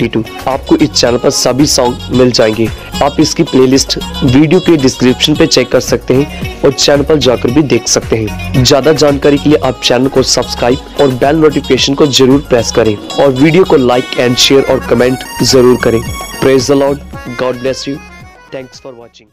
52। आपको इस चैनल पर सभी सॉन्ग मिल जाएंगे। आप इसकी प्लेलिस्ट वीडियो के डिस्क्रिप्शन पे चेक कर सकते हैं और चैनल पर जाकर भी देख सकते हैं। ज्यादा जानकारी के लिए आप चैनल को सब्सक्राइब और बेल नोटिफिकेशन को जरूर प्रेस करें और वीडियो को लाइक एंड शेयर और कमेंट जरूर करें। Praise the Lord, God bless you, thanks for watching.